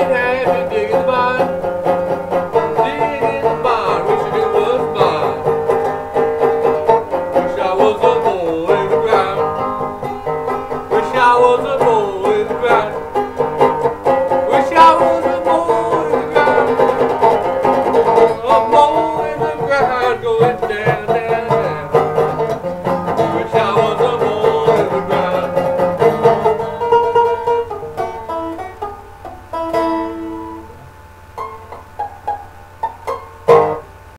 I was a boy in the ground, wish I was a boy.